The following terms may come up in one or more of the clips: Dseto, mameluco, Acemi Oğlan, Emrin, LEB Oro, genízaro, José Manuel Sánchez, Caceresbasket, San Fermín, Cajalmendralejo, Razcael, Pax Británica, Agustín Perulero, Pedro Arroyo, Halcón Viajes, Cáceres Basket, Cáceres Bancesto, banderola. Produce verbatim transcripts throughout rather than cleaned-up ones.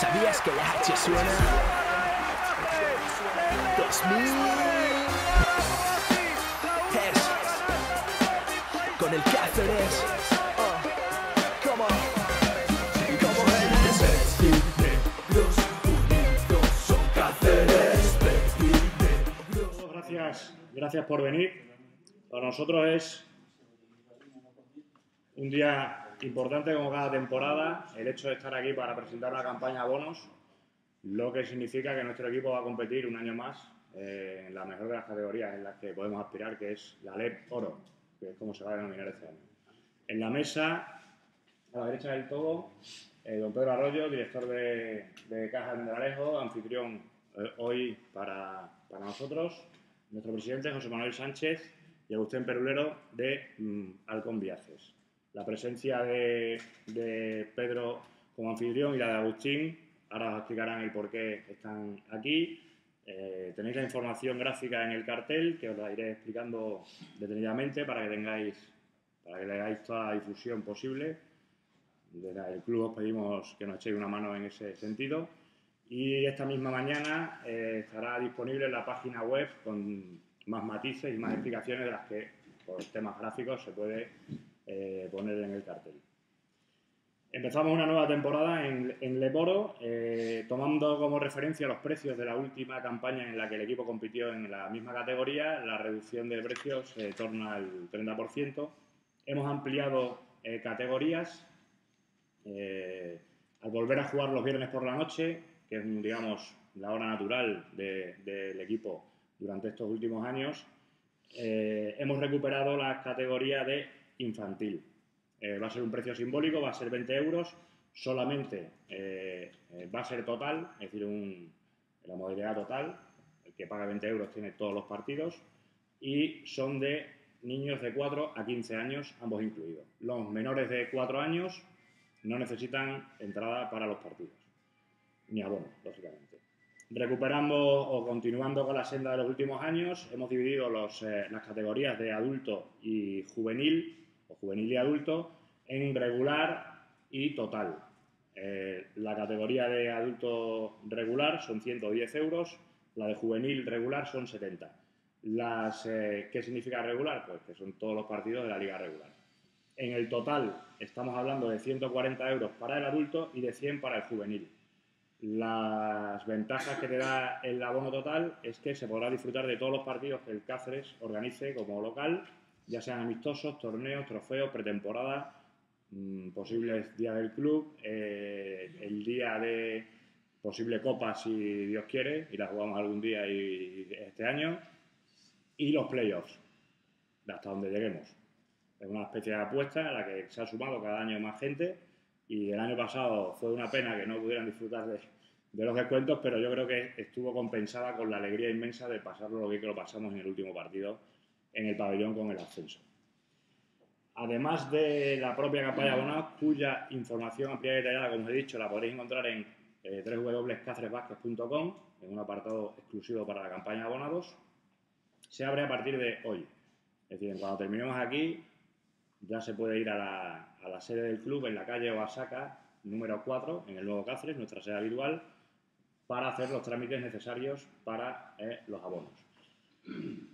¿Sabías que la H suena? dos mil Hercios. Con el Cáceres. Oh. Como, como eres. Negros unidos son Cáceres. Gracias, gracias por venir. Para nosotros es un día importante como cada temporada, el hecho de estar aquí para presentar una campaña bonos, lo que significa que nuestro equipo va a competir un año más eh, en la mejor de las categorías en las que podemos aspirar, que es la L E B Oro, que es como se va a denominar este año. En la mesa, a la derecha del todo, eh, don Pedro Arroyo, director de, de Cajalmendralejo, anfitrión eh, hoy para, para nosotros, nuestro presidente José Manuel Sánchez y Agustín Perulero de mmm, Halcón Viajes. La presencia de, de Pedro como anfitrión y la de Agustín, ahora os explicarán el por qué están aquí. Eh, tenéis la información gráfica en el cartel, que os la iré explicando detenidamente para que tengáis, para que le hagáis toda la difusión posible. Desde el club os pedimos que nos echéis una mano en ese sentido. Y esta misma mañana eh, estará disponible en la página web con más matices y más explicaciones de las que por temas gráficos se puede Eh, poner en el cartel. Empezamos una nueva temporada en, en L E B Oro, eh, tomando como referencia los precios de la última campaña en la que el equipo compitió en la misma categoría. La reducción de precios se eh, torna al treinta por ciento. Hemos ampliado eh, categorías eh, al volver a jugar los viernes por la noche, que es, digamos, la hora natural de, del equipo durante estos últimos años. Eh, hemos recuperado la categoría de infantil. Eh, va a ser un precio simbólico, va a ser veinte euros, solamente eh, eh, va a ser total, es decir, un, la modalidad total, el que paga veinte euros tiene todos los partidos, y son de niños de cuatro a quince años, ambos incluidos. Los menores de cuatro años no necesitan entrada para los partidos, ni abono, lógicamente. Recuperando o continuando con la senda de los últimos años, hemos dividido los, eh, las categorías de adulto y juvenil, o juvenil y adulto, en regular y total. Eh, la categoría de adulto regular son ciento diez euros, la de juvenil regular son setenta. Las, eh, ¿qué significa regular? Pues que son todos los partidos de la liga regular. En el total estamos hablando de ciento cuarenta euros para el adulto y de cien para el juvenil. Las ventajas que te da el abono total es que se podrá disfrutar de todos los partidos que el Cáceres organice como local, ya sean amistosos, torneos, trofeos, pretemporada, mmm, posibles días del club, eh, el día de posible copa si Dios quiere, y la jugamos algún día y, y este año, y los playoffs, hasta donde lleguemos. Es una especie de apuesta a la que se ha sumado cada año más gente. Y el año pasado fue una pena que no pudieran disfrutar de, de los descuentos, pero yo creo que estuvo compensada con la alegría inmensa de pasarlo lo bien que lo pasamos en el último partido en el pabellón con el ascenso. Además de la propia campaña abonada, cuya información ampliada y detallada, como os he dicho, la podréis encontrar en eh, w w w punto caceres basket punto com, en un apartado exclusivo para la campaña de abonados, se abre a partir de hoy. Es decir, cuando terminemos aquí, ya se puede ir a la, a la sede del club en la calle Oaxaca, número cuatro, en el Nuevo Cáceres, nuestra sede habitual, para hacer los trámites necesarios para eh, los abonos.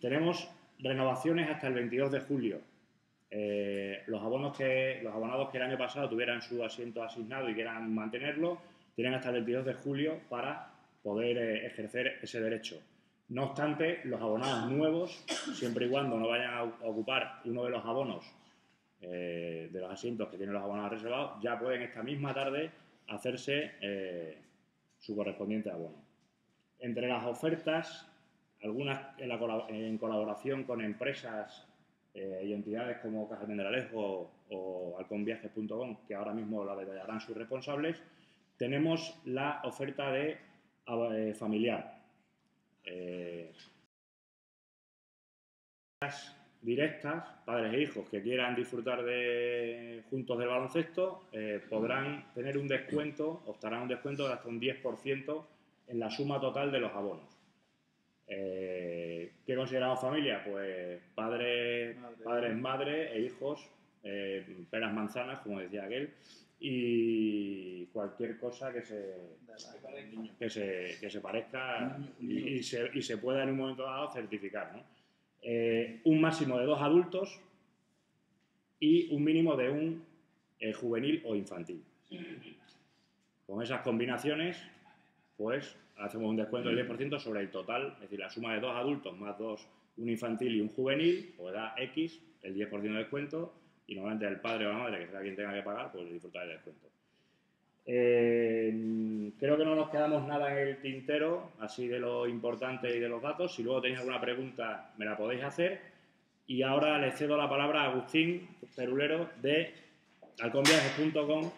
Tenemos renovaciones hasta el veintidós de julio. Eh, los, abonos que, los abonados que el año pasado tuvieran su asiento asignado y quieran mantenerlo, tienen hasta el veintidós de julio para poder eh, ejercer ese derecho. No obstante, los abonados nuevos, siempre y cuando no vayan a ocupar uno de los abonos Eh, de los asientos que tienen los abonados reservados, ya pueden esta misma tarde hacerse eh, su correspondiente abono. Entre las ofertas, algunas en, la, en colaboración con empresas eh, y entidades como Cajalmendralejo o halcón viajes punto com, que ahora mismo la detallarán sus responsables, tenemos la oferta de eh, familiar. Eh, directas, padres e hijos que quieran disfrutar de, juntos del baloncesto, eh, podrán tener un descuento, optarán un descuento de hasta un diez por ciento en la suma total de los abonos. Eh, ¿Qué consideramos familia? Pues padres, madre, padres, madre e hijos, eh, peras, manzanas, como decía aquel, y cualquier cosa que se, que se, que se parezca y, y, se, y se pueda en un momento dado certificar, ¿no? Eh, un máximo de dos adultos y un mínimo de un eh, juvenil o infantil. Con esas combinaciones, pues hacemos un descuento del diez por ciento sobre el total, es decir, la suma de dos adultos más dos, un infantil y un juvenil, pues da X, el diez por ciento de descuento, y normalmente el padre o la madre, que sea quien tenga que pagar, pues disfrutar del descuento. Eh, creo que no nos quedamos nada en el tintero, así de lo importante y de los datos. Si luego tenéis alguna pregunta, me la podéis hacer. Y ahora le cedo la palabra a Agustín Perulero de halcón viajes punto com,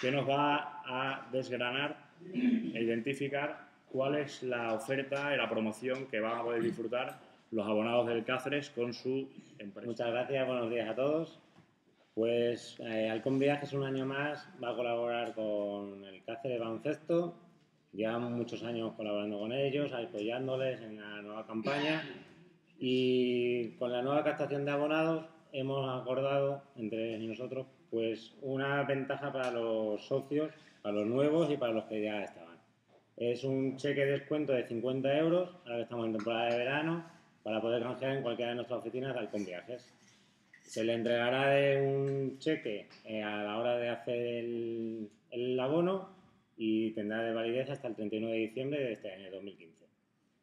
que nos va a desgranar e identificar cuál es la oferta y la promoción que van a poder disfrutar los abonados del Cáceres con su empresa. Muchas gracias, buenos días a todos. Pues eh, Halcón Viajes un año más va a colaborar con el Cáceres Bancesto. Llevamos muchos años colaborando con ellos, apoyándoles en la nueva campaña, y con la nueva captación de abonados hemos acordado entre nosotros pues una ventaja para los socios, para los nuevos y para los que ya estaban. Es un cheque de descuento de cincuenta euros, ahora que estamos en temporada de verano, para poder canjear en cualquiera de nuestras oficinas de Halcón Viajes. Se le entregará de un cheque eh, a la hora de hacer el, el abono y tendrá de validez hasta el treinta y uno de diciembre de este año dos mil quince.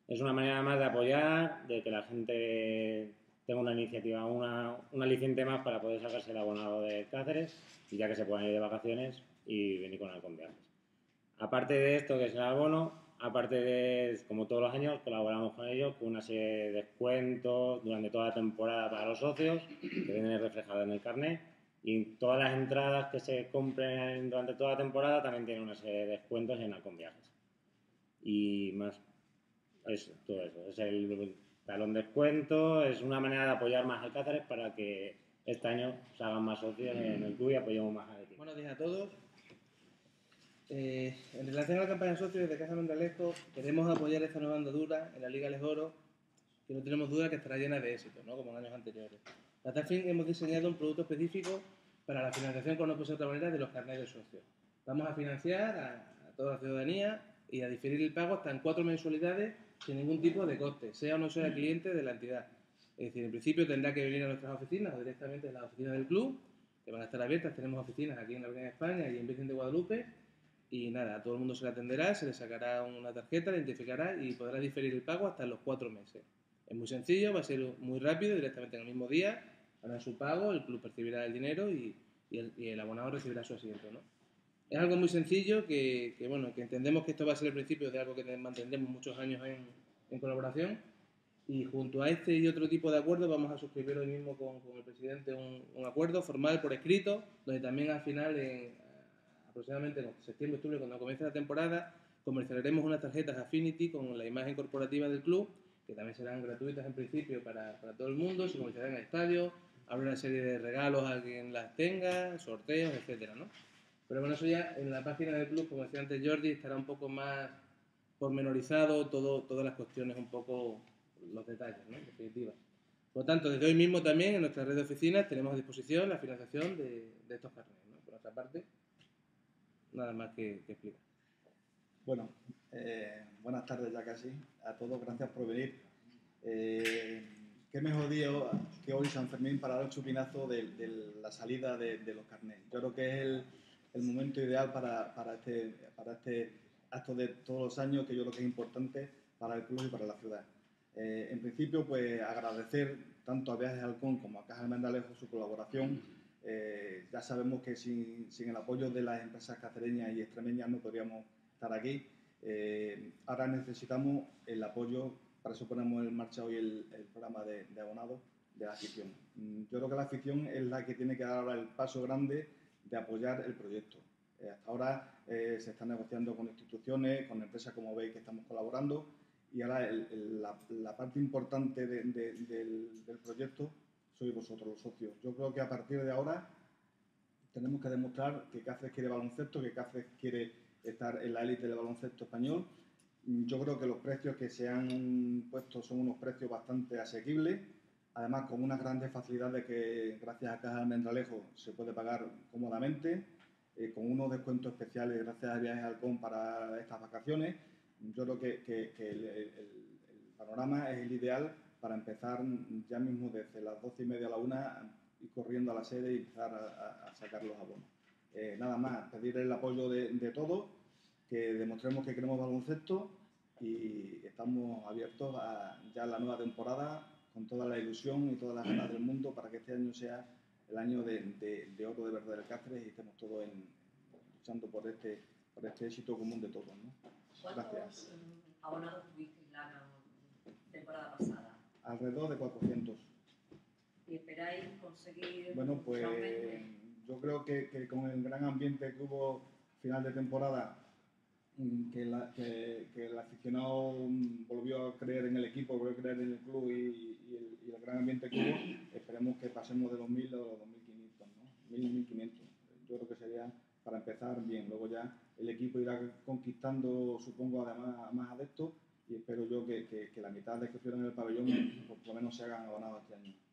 Es una manera más de apoyar, de que la gente tenga una iniciativa, una, un aliciente más para poder sacarse el abonado de Cáceres, y ya que se puedan ir de vacaciones y venir con Halcón Viajes. Aparte de esto, que es el abono, aparte de, como todos los años, colaboramos con ellos con una serie de descuentos durante toda la temporada para los socios, que vienen reflejados en el carnet, y todas las entradas que se compren durante toda la temporada también tienen una serie de descuentos en Halcón Viajes. Y más, eso, todo eso. Es el talón de descuento, es una manera de apoyar más al Cáceres para que este año se hagan más socios en el club y apoyemos más al equipo. Buenos días a todos. Eh, en relación a la campaña de socios de Cajalmendralejo, queremos apoyar esta nueva andadura en la Liga LEB Oro, que no tenemos duda que estará llena de éxito, ¿no?, como en años anteriores. Para tal fin hemos diseñado un producto específico para la financiación, con no puede ser otra manera, de los carnets de socios. Vamos a financiar a, a toda la ciudadanía y a diferir el pago hasta en cuatro mensualidades sin ningún tipo de coste, sea o no sea cliente de la entidad. Es decir, en principio tendrá que venir a nuestras oficinas o directamente a las oficinas del club, que van a estar abiertas. Tenemos oficinas aquí en la Avenida de España y en Virgen de Guadalupe. Y nada, a todo el mundo se le atenderá, se le sacará una tarjeta, la identificará y podrá diferir el pago hasta los cuatro meses. Es muy sencillo, va a ser muy rápido, directamente en el mismo día harán su pago, el club percibirá el dinero y, y, el, y el abonado recibirá su asiento, ¿no? Es algo muy sencillo que, que, bueno, que entendemos que esto va a ser el principio de algo que mantendremos muchos años en, en colaboración, y junto a este y otro tipo de acuerdos vamos a suscribir hoy mismo con, con el presidente un, un acuerdo formal por escrito, donde también al final, en aproximadamente en septiembre, octubre, cuando comience la temporada, comercializaremos unas tarjetas Affinity con la imagen corporativa del club, que también serán gratuitas en principio para, para todo el mundo. Se comercializarán en estadios, habrá una serie de regalos a quien las tenga, sorteos, etcétera, ¿no? Pero bueno, eso ya en la página del club, como decía antes Jordi, estará un poco más pormenorizado todo, todas las cuestiones, un poco los detalles, ¿no?, en definitiva. Por lo tanto, desde hoy mismo también en nuestra red de oficinas tenemos a disposición la financiación de, de estos carnets, ¿no? Por otra parte, nada más que, que explicar. Bueno, eh, buenas tardes ya casi a todos, gracias por venir. Eh, qué mejor día que hoy San Fermín para dar el chupinazo de, de la salida de, de los carnets. Yo creo que es el, el momento ideal para, para, este, para este acto de todos los años, que yo creo que es importante para el club y para la ciudad. Eh, en principio, pues agradecer tanto a Viajes Halcón como a Cajalmendralejo su colaboración. Eh, ya sabemos que sin, sin el apoyo de las empresas cacereñas y extremeñas no podríamos estar aquí. Eh, ahora necesitamos el apoyo, para eso ponemos en marcha hoy el, el programa de, de abonados de la afición. Yo creo que la afición es la que tiene que dar ahora el paso grande de apoyar el proyecto. Eh, hasta ahora eh, se está negociando con instituciones, con empresas, como veis que estamos colaborando, y ahora el, el, la, la parte importante de, de, del, del proyecto sois vosotros, los socios. Yo creo que a partir de ahora tenemos que demostrar que Cáceres quiere baloncesto, que Cáceres quiere estar en la élite del baloncesto español. Yo creo que los precios que se han puesto son unos precios bastante asequibles, además con unas grandes facilidades que gracias a Cajalmendralejo se puede pagar cómodamente. eh, con unos descuentos especiales gracias a Viajes Halcón para estas vacaciones. Yo creo que, que, que el, el, el panorama es el ideal para empezar ya mismo desde las doce y media a la una, ir corriendo a la sede y empezar a, a sacar los abonos. Eh, nada más, pedir el apoyo de, de todos, que demostremos que queremos baloncesto y estamos abiertos a ya la nueva temporada con toda la ilusión y todas las ganas del mundo para que este año sea el año de, de, de oro de verdad del Cáceres y estemos todos en, luchando por este, por este éxito común de todos, ¿no? ¿Cuántos abonados tuvisteis la temporada pasada? Alrededor de cuatrocientos. ¿Y esperáis conseguir? Bueno, pues yo creo que, que con el gran ambiente que hubo final de temporada, que, la, que, que el aficionado volvió a creer en el equipo, volvió a creer en el club y, y, el, y el gran ambiente que hubo, esperemos que pasemos de los mil a los dos mil quinientos, ¿no? mil, mil quinientos. Yo creo que sería para empezar bien, luego ya el equipo irá conquistando, supongo, además más adeptos y espero yo que, que, que la mitad de los que estuvieron en el pabellón por lo menos se hagan abonados este año.